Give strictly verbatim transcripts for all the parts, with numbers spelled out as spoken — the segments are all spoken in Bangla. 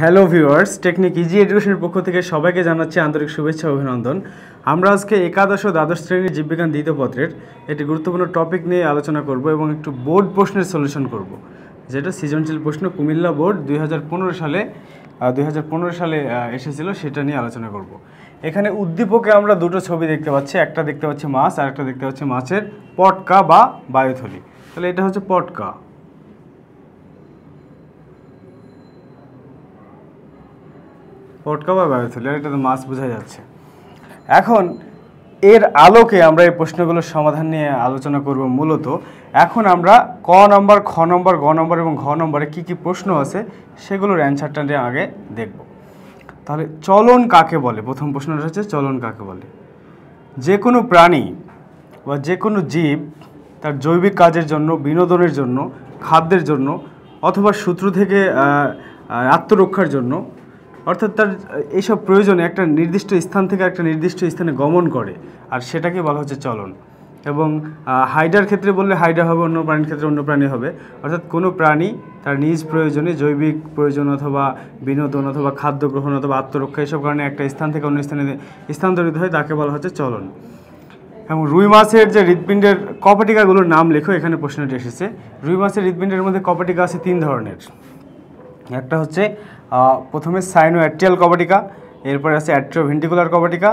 Hello viewers technique easy education पक्ष থেকে সবাইকে জানাচ্ছি আন্তরিক শুভেচ্ছা ও অভিনন্দন। আমরা আজকে একাদশ ও দ্বাদশ শ্রেণীর জীববিজ্ঞান দ্বিতীয় পত্রের একটি গুরুত্বপূর্ণ টপিক নিয়ে আলোচনা করব এবং একটু বোর্ড প্রশ্নের সলিউশন করব, যেটা সৃজনশীল প্রশ্ন কুমিল্লা বোর্ড দুই হাজার পনেরো সালে দুই হাজার পনেরো সালে এসেছিল সেটা নিয়ে আলোচনা করব। এখানে উদ্দীপকে আমরা দুটো ছবি দেখতে পাচ্ছি, একটা দেখতে পাচ্ছি মাছ আর একটা দেখতে পাচ্ছি মাছের পটকা বা বায়োথলি। তাহলে এটা হচ্ছে পটকা, পটকা বা বায়োথলি, আর এটা তো মাছ বোঝা যাচ্ছে। এখন এর আলোকে আমরা এই প্রশ্নগুলোর সমাধান নিয়ে আলোচনা করব মূলত। এখন আমরা ক নম্বর, খ নম্বর, গ নম্বর এবং ঘ নম্বরে কী কী প্রশ্ন আছে সেগুলোর অ্যান্সারটা নিয়ে আগে দেখব। তাহলে চলন কাকে বলে, প্রথম প্রশ্নটা হচ্ছে চলন কাকে বলে। যে কোনো প্রাণী বা যে কোনো জীব তার জৈবিক কাজের জন্য, বিনোদনের জন্য, খাদ্যের জন্য অথবা শত্রু থেকে আত্মরক্ষার জন্য, অর্থাৎ তার এইসব প্রয়োজনে একটা নির্দিষ্ট স্থান থেকে একটা নির্দিষ্ট স্থানে গমন করে, আর সেটাকে বলা হচ্ছে চলন। এবং হাইডার ক্ষেত্রে বললে হাইডা হবে, অন্য প্রাণীর ক্ষেত্রে অন্য প্রাণী হবে। অর্থাৎ কোনো প্রাণী তার নিজ প্রয়োজনে, জৈবিক প্রয়োজন অথবা বিনোদন অথবা খাদ্য গ্রহণ অথবা আত্মরক্ষা, এসব কারণে একটা স্থান থেকে অন্য স্থানে স্থানান্তরিত হয়, তাকে বলা হচ্ছে চলন। এবং রুই মাছের যে হৃৎপিণ্ডের কপাটিকাগুলোর নাম লেখো, এখানে প্রশ্নটি এসেছে। রুই মাছের হৃৎপিণ্ডের মধ্যে কপাটিকা আছে তিন ধরনের। একটা হচ্ছে প্রথমে সাইনো অ্যাট্রিয়াল কপাটিকা, এরপরে আছে অ্যাট্রিও ভেন্টিকুলার কপাটিকা,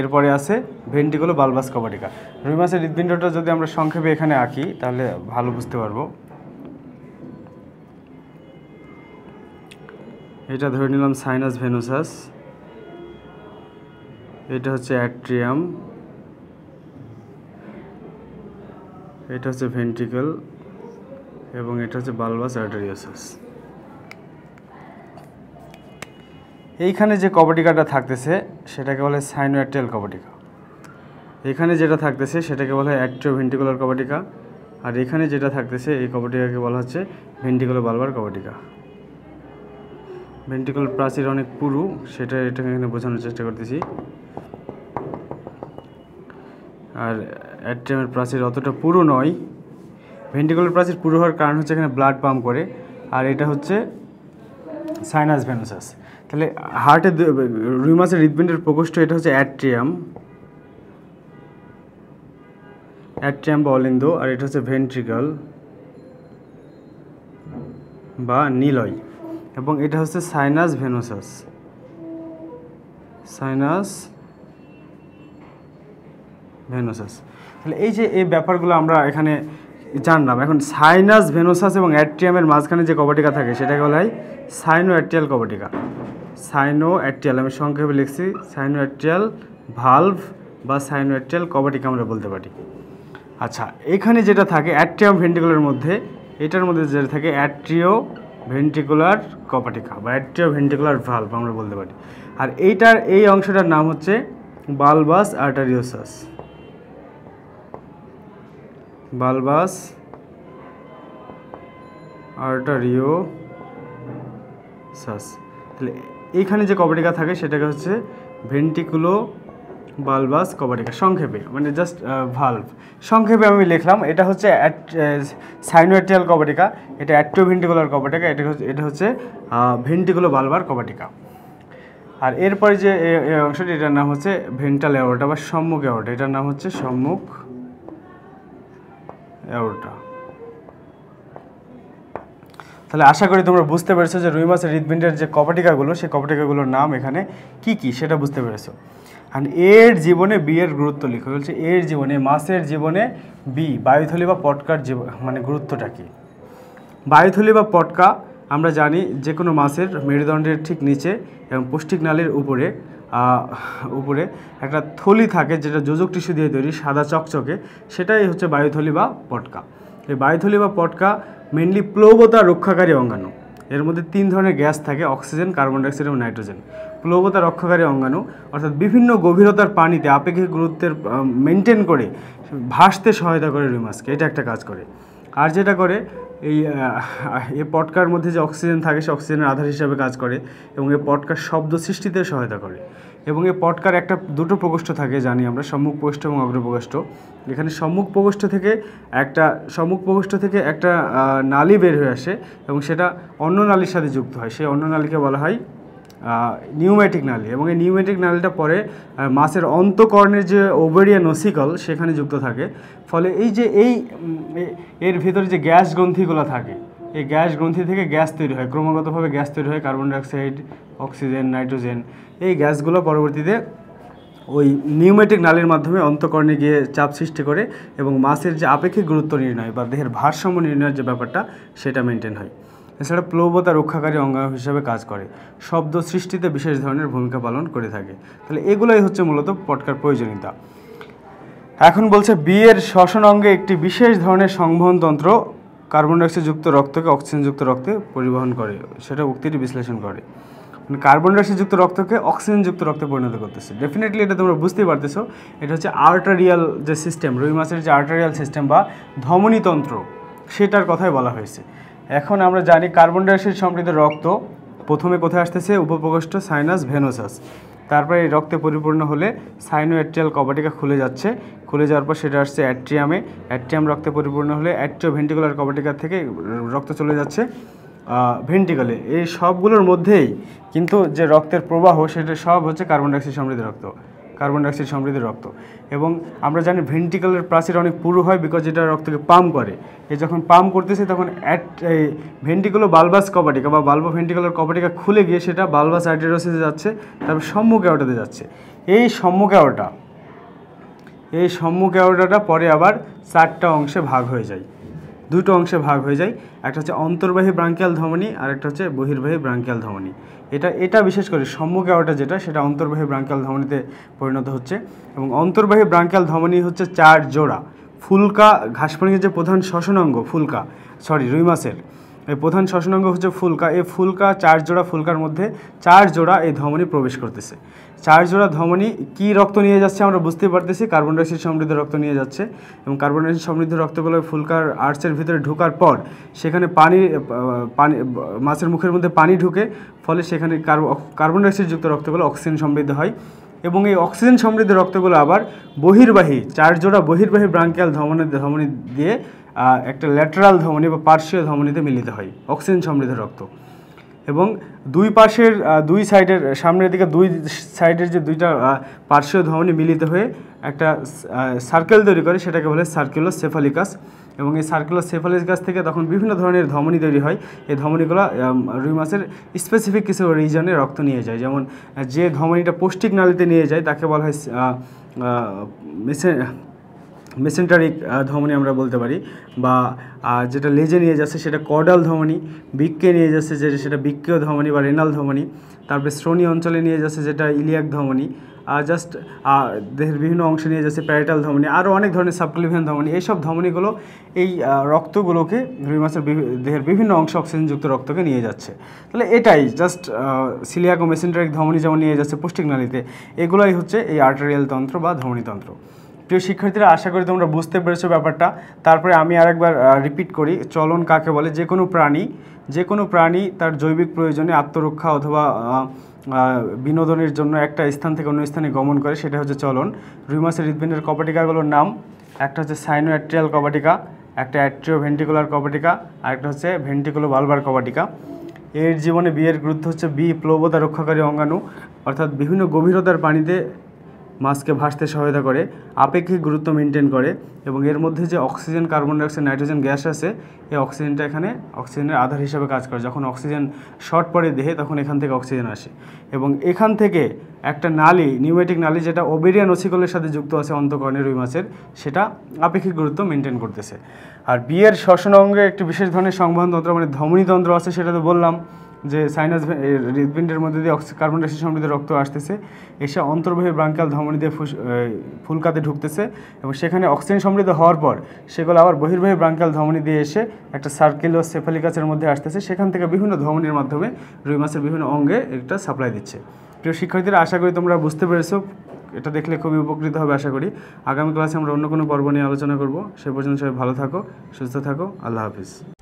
এরপরে আছে ভেন্টিকুলো বালবাস কপাটিকা। রুই মাছের হৃৎপিণ্ডটা যদি আমরা সংক্ষেপে এখানে আঁকি তাহলে ভালো বুঝতে পারবো। এটা ধরে নিলাম সাইনাস ভেনোসাস, এটা হচ্ছে অ্যাট্রিয়াম, এটা হচ্ছে ভেন্ট্রিকল এবং এটা হচ্ছে বালবাস আর্টেরিওসাস। এইখানে যে কপাটিকাটা থাকতেছে সেটাকে বলে সাইনো অ্যাট্রিয়াল কপাটিকা, এখানে যেটা থাকতেছে সেটাকে বলা হয় অ্যাট্রিও ভেন্টিকুলার কপাটিকা, আর এখানে যেটা থাকতেছে এই কপাটিকাকে বলা হচ্ছে ভেন্টিকুলো বালবার কপাটিকা। ভেন্টিকুল প্রাচীর অনেক পুরু, সেটা এটাকে এখানে বোঝানোর চেষ্টা করতেছি। আর অ্যাট্রিয়ামের প্রাচীর অতটা পুরু নয়, ভেন্টিকুলার প্রাচীর পুরু হওয়ার কারণ হচ্ছে এখানে ব্লাড পাম্প করে, আর এটা হচ্ছে সাইনাস ভেনোসাস। তাহলে হার্টের রুই মাছের হৃৎপিণ্ডের প্রকোষ্ঠ, এটা হচ্ছে অ্যাট্রিয়াম, অ্যাট্রিয়াম বা অলিন্দ, আর এটা হচ্ছে ভেন্ট্রিকল বা নিলয় এবং এটা হচ্ছে সাইনাস ভেনোসাস, সাইনাস ভেনোসাস। তাহলে এই যে এই ব্যাপারগুলো আমরা এখানে জানলাম। এখন সাইনাস ভেনোসাস এবং অ্যাট্রিয়ামের মাঝখানে যে কপাটিকা থাকে সেটাকে বলা হয় সাইনো অ্যাট্রিয়াল কপাটিকা। সাইনো অ্যাট্রিয়াল আমি সংক্ষেপে লিখছি, সাইনো অ্যাট্রিয়াল ভালভ বা সাইনো অ্যাট্রিয়াল কপাটিকা আমরা বলতে পারি। আচ্ছা, এখানে যেটা থাকে অ্যাট্রিয়াম ভেন্টিকুলারের মধ্যে, এটার মধ্যে যেটা থাকে অ্যাট্রিও ভেন্টিকুলার কপাটিকা বা অ্যাট্রিও ভেন্টিকুলার ভালভ আমরা বলতে পারি, আর এইটার এই অংশটার নাম হচ্ছে বালবাস আর্টেরিওসাস, বালবাস আর্টেরিওসাস। তাহলে এইখানে যে কপাটিকা থাকে সেটাকে হচ্ছে ভেন্টিকুলো বালবাস কপাটিকা, সংক্ষেপে মানে জাস্ট ভালভ সংক্ষেপে আমি লিখলাম। এটা হচ্ছে সাইনো অ্যাট্রিয়াল কপাটিকা, এটা অ্যাট্রিও ভেন্টিকুলার কপাটিকা, এটা হচ্ছে এটা হচ্ছে ভেন্টিকুলো বালবার কপাটিকা। আর এরপরে যে অংশটি, এটার নাম হচ্ছে ভেন্ট্রাল অ্যাওর্টা বা সম্মুখ অ্যাওর্টা, এটার নাম হচ্ছে সম্মুখ অ্যাওর্টা। তাহলে আশা করি তোমরা বুঝতে পেরেছো যে রুই মাছের হৃৎপিণ্ডের যে কপাটিকাগুলো, সেই কপাটিকাগুলোর নাম এখানে কি কি সেটা বুঝতে পেরেছো। আর এর জীবনে বি এর গুরুত্ব লিখো। বলছে এর জীবনে, মাছের জীবনে বি, বায়োথলি বা পটকার জীব মানে গুরুত্বটা কি। বায়োথলি বা পটকা আমরা জানি যে কোনো মাছের মেরুদণ্ডের ঠিক নিচে এবং পৌষ্টিক নালীর উপরে উপরে একটা থলি থাকে যেটা যোজক টিস্যু দিয়ে তৈরি, সাদা চকচকে, সেটাই হচ্ছে বায়োথলি বা পটকা। এই বায়োথলি বা পটকা মেনলি প্লবতা রক্ষাকারী অঙ্গাণু, এর মধ্যে তিন ধরনের গ্যাস থাকে, অক্সিজেন, কার্বন ডাইঅক্সাইড এবং নাইট্রোজেন। প্লবতা রক্ষাকারী অঙ্গাণু অর্থাৎ বিভিন্ন গভীরতার পানিতে আপেক্ষিক গুরুত্বের মেনটেন করে ভাসতে সহায়তা করে রুই মাছকে, এটা একটা কাজ করে। আর যেটা করে এই পটকার মধ্যে যে অক্সিজেন থাকে সে অক্সিজেনের আধার হিসাবে কাজ করে এবং এই পটকার শব্দ সৃষ্টিতে সহায়তা করে। এবং এই পটকার একটা দুটো প্রকোষ্ঠ থাকে জানি আমরা, সম্মুখ প্রকোষ্ঠ এবং অগ্রপ্রকোষ্ঠ। এখানে সম্মুখ প্রকোষ্ঠ থেকে একটা সম্মুখ প্রকোষ্ঠ থেকে একটা নালী বের হয়ে আসে এবং সেটা অন্য নালীর সাথে যুক্ত হয়, সেই অন্য নালীকে বলা হয় নিউম্যাটিক নালী। এবং এই নিউম্যাটিক নালীটা পরে মাছের অন্তকর্ণের যে ওভেরিয়ান ওসিকল সেখানে যুক্ত থাকে। ফলে এই যে এই এর ভিতরে যে গ্যাস গ্রন্থিগুলো থাকে, এই গ্যাস গ্রন্থি থেকে গ্যাস তৈরি হয়, ক্রমাগতভাবে গ্যাস তৈরি হয়, কার্বন ডাইঅক্সাইড, অক্সিজেন, নাইট্রোজেন। এই গ্যাসগুলো পরবর্তীতে ওই নিউম্যাটিক নালীর মাধ্যমে অন্তকর্ণে গিয়ে চাপ সৃষ্টি করে এবং মাছের যে আপেক্ষিক গুরুত্ব নির্ণয় বা দেহের ভারসাম্য নির্ণয়ের যে ব্যাপারটা সেটা মেনটেন হয়। এছাড়া প্লবতা রক্ষাকারী অঙ্গাণু হিসাবে কাজ করে, শব্দ সৃষ্টিতে বিশেষ ধরনের ভূমিকা পালন করে থাকে। তাহলে এগুলাই হচ্ছে মূলত পটকার প্রয়োজনীয়তা। এখন বলছে বিয়ের শ্বসন অঙ্গে একটি বিশেষ ধরনের সংবহনতন্ত্র কার্বন ডাইঅক্সাইডযুক্ত রক্তকে অক্সিজেনযুক্ত রক্তে পরিবহন করে, সেটা উক্তিটি বিশ্লেষণ করে। মানে কার্বন ডাইঅক্সাইডযুক্ত রক্তকে অক্সিজেনযুক্ত রক্তে পরিণত করতেছে। ডেফিনেটলি এটা তোমরা বুঝতেই পারতেছো, এটা হচ্ছে আর্টারিয়াল যে সিস্টেম, রুই মাছের যে আর্টারিয়াল সিস্টেম বা ধমনীতন্ত্র সেটার কথাই বলা হয়েছে। এখন আমরা জানি কার্বন ডাইঅক্সাইড সমৃদ্ধ রক্ত প্রথমে কোথায় আসতেছে, উপপ্রকোষ্ঠ, সাইনাস, ভেনোসাস। তারপরে এই রক্তে পরিপূর্ণ হলে সাইনোঅ্যাট্রিয়াল কভাটিকা খুলে যাচ্ছে, খুলে যাওয়ার পর সেটা আসছে অ্যাট্রিয়ামে, অ্যাট্রিয়াম রক্তে পরিপূর্ণ হলে অ্যাট্রিও ভেন্টিকুলার কভাটিকা থেকে রক্ত চলে যাচ্ছে ভেন্টিকলে। এই সবগুলোর মধ্যেই কিন্তু যে রক্তের প্রবাহ সেটা সব হচ্ছে কার্বন ডাইঅক্সাইড সমৃদ্ধ রক্ত, কার্বন ডাইঅক্সাইড সমৃদ্ধ রক্ত। এবং আমরা জানি ভেন্ট্রিকলের প্রাচীর অনেক পুরু হয়, বিকজ এটা রক্তকে পাম্প করে। এ যখন পাম্প করতেছে তখন অ্যাট এই ভেন্ট্রিকুলো বালবাস কভাটিকা বা বাল্ব ভেন্ট্রিকুলার কভাটিকা খুলে গিয়ে সেটা বালবাস আর্টেরিয়াসে যাচ্ছে, তারপর সম্মুখ অ্যাওর্টাতে যাচ্ছে। এই সম্মুখ অ্যাওর্টা এই সম্মুখ অ্যাওর্টাটা পরে আবার চারটা অংশে ভাগ হয়ে যায়, দুটো অংশে ভাগ হয়ে যায়। একটা হচ্ছে অন্তর্বাহী ব্রাঙ্কিয়াল ধমনী আর একটা হচ্ছে বহির্বাহী ব্রাঙ্কিয়াল ধমনী। এটা এটা বিশেষ করে সম্মুখ অ্যাওর্টা যেটা সেটা অন্তর্বাহী ব্রাঙ্কিয়াল ধমনীতে পরিণত হচ্ছে। এবং অন্তর্বাহী ব্রাঙ্কিয়াল ধমনী হচ্ছে চার জোড়া ফুলকা, ঘাসপানির যে প্রধান শ্বসনাঙ্গ ফুলকা, সরি রুই মাছের এই প্রধান শ্বসনাঙ্গ হচ্ছে ফুলকা। এই ফুলকা চার জোড়া ফুলকার মধ্যে চার জোড়া এই ধমনী প্রবেশ করতেছে। চার জোড়া ধমনী কি রক্ত নিয়ে যাচ্ছে আমরা বুঝতে পারতেছি, কার্বন ডাইঅক্সাইড সমৃদ্ধ রক্ত নিয়ে যাচ্ছে। এবং কার্বন ডাইঅক্সাইড সমৃদ্ধ রক্তগুলো ফুলকার আর্চের ভিতরে ঢোকার পর সেখানে পানি পানি মাছের মুখের মধ্যে পানি ঢুকে, ফলে সেখানে কার্বন ডাইঅক্সাইডযুক্ত রক্তগুলো অক্সিজেন সমৃদ্ধ হয়। এবং এই অক্সিজেন সমৃদ্ধ রক্তগুলো আবার বহির্বাহী চার জোড়া বহির্বাহী ব্রাঙ্কিয়াল ধমনী ধমনী দিয়ে একটা ল্যাটারাল ধমনী বা পার্শ্বীয় ধমনীতে মিলিত হয় অক্সিজেন সমৃদ্ধ রক্ত। এবং দুই পাশের দুই সাইডের সামনের দিকে দুই সাইডের যে দুইটা পার্শ্বীয় ধমনী মিলিত হয়ে একটা সার্কেল তৈরি করে, সেটাকে বলে সার্কুলোসেফালিকাস। এবং এই সার্কুলোসেফালিকাস থেকে তখন বিভিন্ন ধরনের ধমনী তৈরি হয়। এই ধমনীগুলো রুই মাছের স্পেসিফিক কিছু রিজনে রক্ত নিয়ে যায়। যেমন যে ধমনীটা পৌষ্টিক নালীতে নিয়ে যায় তাকে বলা হয় মেসে মেসেন্টারিক ধমনী আমরা বলতে পারি, বা যেটা লেজে নিয়ে যাচ্ছে সেটা কর্ডাল ধমনী, বৃক্কে নিয়ে যাচ্ছে যেটা সেটা বৃক্ষীয় ধমনী বা রেনাল ধমনী, তারপরে শ্রোণী অঞ্চলে নিয়ে যাচ্ছে যেটা ইলিয়াক ধমনী, আর জাস্ট দেহের বিভিন্ন অংশে নিয়ে যাচ্ছে প্যারিটাল ধমনী, আরও অনেক ধরনের সাবক্লিভিয়ান ধমনী। এইসব ধমনীগুলো এই রক্তগুলোকে রুই মাছের দেহের বিভিন্ন অংশ অক্সিজেনযুক্ত রক্তকে নিয়ে যাচ্ছে। তাহলে এটাই জাস্ট সিলিয়াক ও মেসেন্টারিক ধমনী যেমন নিয়ে যাচ্ছে পুষ্টিক নালীতে, এগুলোই হচ্ছে এই আর্টারিয়াল তন্ত্র বা ধমনীতন্ত্র। প্রিয় শিক্ষার্থীরা, আশা করি তোমরা বুঝতে পেরেছো ব্যাপারটা। তারপরে আমি আরেকবার রিপিট করি, চলন কাকে বলে? যে কোনো প্রাণী যে কোনো প্রাণী তার জৈবিক প্রয়োজনে আত্মরক্ষা অথবা বিনোদনের জন্য একটা স্থান থেকে অন্য স্থানে গমন করে, সেটা হচ্ছে চলন। রুই মাছের হৃৎপিণ্ডের কভাটিকাগুলোর নাম, একটা হচ্ছে সাইনোঅ্যাট্রিয়াল কভাটিকা, একটা অ্যাট্রিও ভেন্টিকুলার কভাটিকা, আর একটা হচ্ছে ভেন্টিকুলো ভালভার কভাটিকা। এর জীবনে বিয়ের গুরুত্ব হচ্ছে বি প্লবতা রক্ষাকারী অঙ্গাণু, অর্থাৎ বিভিন্ন গভীরতার পানিতে মাছকে ভাসতে সহায়তা করে, আপেক্ষিক গুরুত্ব মেনটেন করে। এবং এর মধ্যে যে oxygen, carbon dioxide, nitrogen gas আছে, এই অক্সিজেনটা এখানে অক্সিজেনের আধার হিসাবে কাজ করে। যখন অক্সিজেন শর্ট পড়ে দেহে তখন এখান থেকে অক্সিজেন আসে। এবং এখান থেকে একটা নালী, নিউম্যাটিক নালী, যেটা ওভেরিয়ান ওসিকলের সাথে যুক্ত আছে অন্তঃকর্ণের রুই মাছের, সেটা আপেক্ষিক গুরুত্ব মেনটেন করতেছে। আর বিয়ের শ্বসন অঙ্গে একটি বিশেষ ধরনের সংবহনতন্ত্র মানে ধমনীতন্ত্র আছে, সেটা তো বললাম যে সাইনাস হৃৎপিণ্ডের মধ্যে দিয়ে কার্বন ডাইঅক্সাইড সমৃদ্ধ রক্ত আসতেছে, এসে অন্তর্বাহী ব্রাঙ্কিয়াল ধমনী দিয়ে ফুলকাতে ঢুকতেছে এবং সেখানে অক্সিজেন সমৃদ্ধ হওয়ার পর সেগুলো আবার বহির্বাহী ব্রাঙ্কিয়াল ধমনী দিয়ে এসে একটা সার্কুলোসেফালিকাসের মধ্যে আসতেছে। সেখান থেকে বিভিন্ন ধমনীর মাধ্যমে রুই মাছের বিভিন্ন অঙ্গে একটা সাপ্লাই দিচ্ছে। প্রিয় শিক্ষার্থীরা, আশা করি তোমরা বুঝতে পেরেছো, এটা দেখলে খুবই উপকৃত হবে। আশা করি আগামী ক্লাসে আমরা অন্য কোনো পর্ব নিয়ে আলোচনা করব। সে পর্যন্ত সবাই ভালো থাকো, সুস্থ থাকো। আল্লাহ হাফিজ।